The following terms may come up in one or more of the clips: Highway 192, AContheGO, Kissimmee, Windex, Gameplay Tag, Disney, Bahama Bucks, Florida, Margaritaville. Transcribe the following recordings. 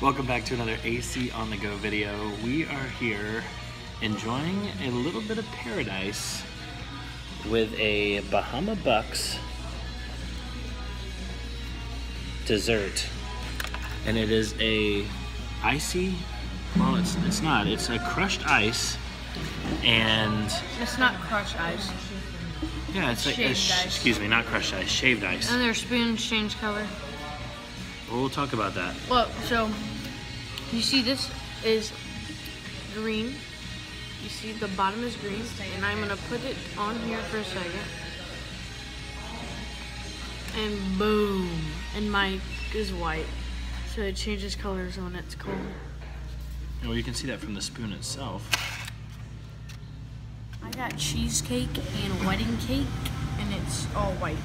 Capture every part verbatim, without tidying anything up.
Welcome back to another A C on the Go video. We are here enjoying a little bit of paradise with a Bahama Bucks dessert. And it is a icy, well it's, it's not, it's a crushed ice and... It's not crushed ice. Yeah, it's like, a sh excuse me, not crushed ice, shaved ice. And their spoons change color. We'll talk about that. Well, so, you see this is green. You see the bottom is green, and I'm gonna put it on here for a second. And boom, and my is white. So it changes colors when it's cold. Well, you can see that from the spoon itself. I got cheesecake and wedding cake, and it's all white.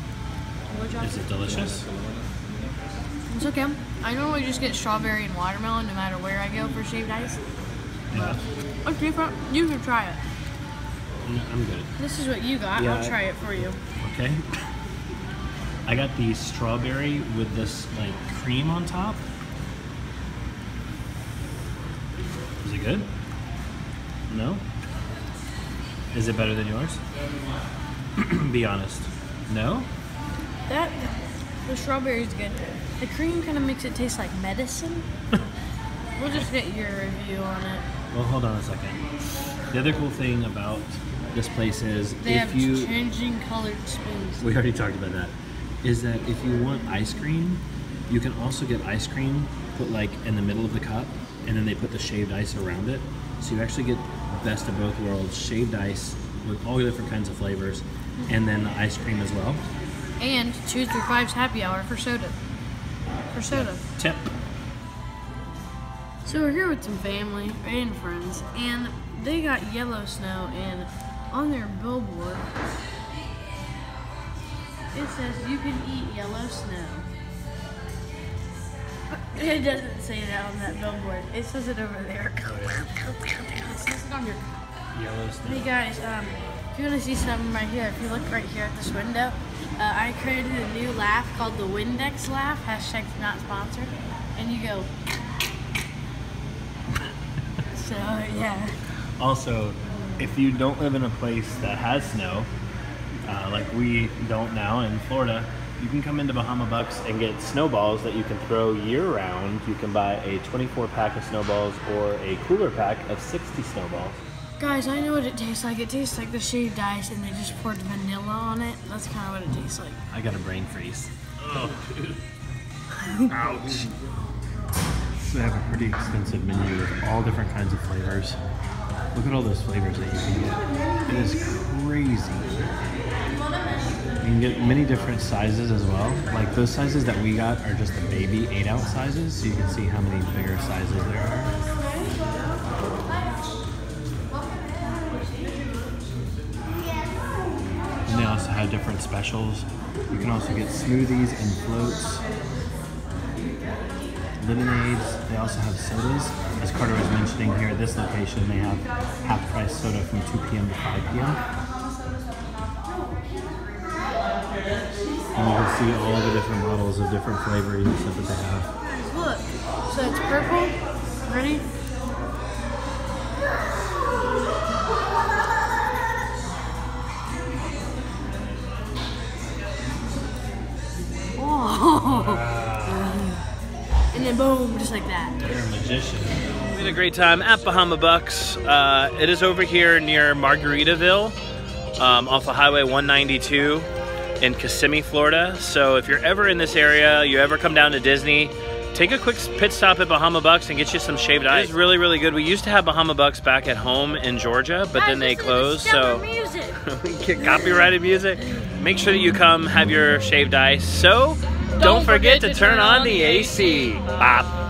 Is it delicious? It's okay. I normally just get strawberry and watermelon no matter where I go for shaved ice. Yeah. But it's different. You can try it. I'm good. This is what you got. Yeah, I'll try it for you. Okay. I got the strawberry with this like cream on top. Is it good? No? Is it better than yours? Be honest. No? That the strawberry's good. The cream kind of makes it taste like medicine. We'll just get your review on it. Well, hold on a second. The other cool thing about this place is they if have you, changing colored spoons. We already talked about that. Is that if you want ice cream, you can also get ice cream put like in the middle of the cup, and then they put the shaved ice around it. So you actually get the best of both worlds: shaved ice with all the different kinds of flavors, mm-hmm. and then the ice cream as well. And two through five's happy hour for soda. For soda. Tip. So we're here with some family and friends, and they got yellow snow, and on their billboard it says you can eat yellow snow. It doesn't say that on that billboard. It says it over there. It says it on your yellow snow. Hey guys, um, if you want to see something right here, if you look right here at this window, uh, I created a new laugh called the Windex laugh, hashtag not sponsored, and you go. So, yeah. Also, if you don't live in a place that has snow, uh, like we don't now in Florida, you can come into Bahama Bucks and get snowballs that you can throw year-round. You can buy a twenty-four pack of snowballs or a cooler pack of sixty snowballs. Guys, I know what it tastes like. It tastes like the shaved ice, and they just poured vanilla on it. That's kind of what it tastes like. I got a brain freeze. Oh. Ouch. So they have a pretty extensive menu with all different kinds of flavors. Look at all those flavors that you can get. It is crazy. You can get many different sizes as well. Like those sizes that we got are just the baby eight ounce sizes, so you can see how many bigger sizes there are. And they also have different specials. You can also get smoothies and floats, lemonades. They also have sodas. As Carter was mentioning here at this location, they have half price soda from two p m to five p m And you can see all the different models of different flavors and stuff that they have. Look, so it's purple. Ready? And boom, just like that. You're a magician. We had a great time at Bahama Bucks. Uh, it is over here near Margaritaville um, off of Highway one ninety-two in Kissimmee, Florida. So if you're ever in this area, you ever come down to Disney, take a quick pit stop at Bahama Bucks and get you some shaved ice. It's really, really good. We used to have Bahama Bucks back at home in Georgia, but I then they closed. So we get copyrighted music. Make sure that you come have your shaved ice. So. Don't forget to turn on the A C. Bop.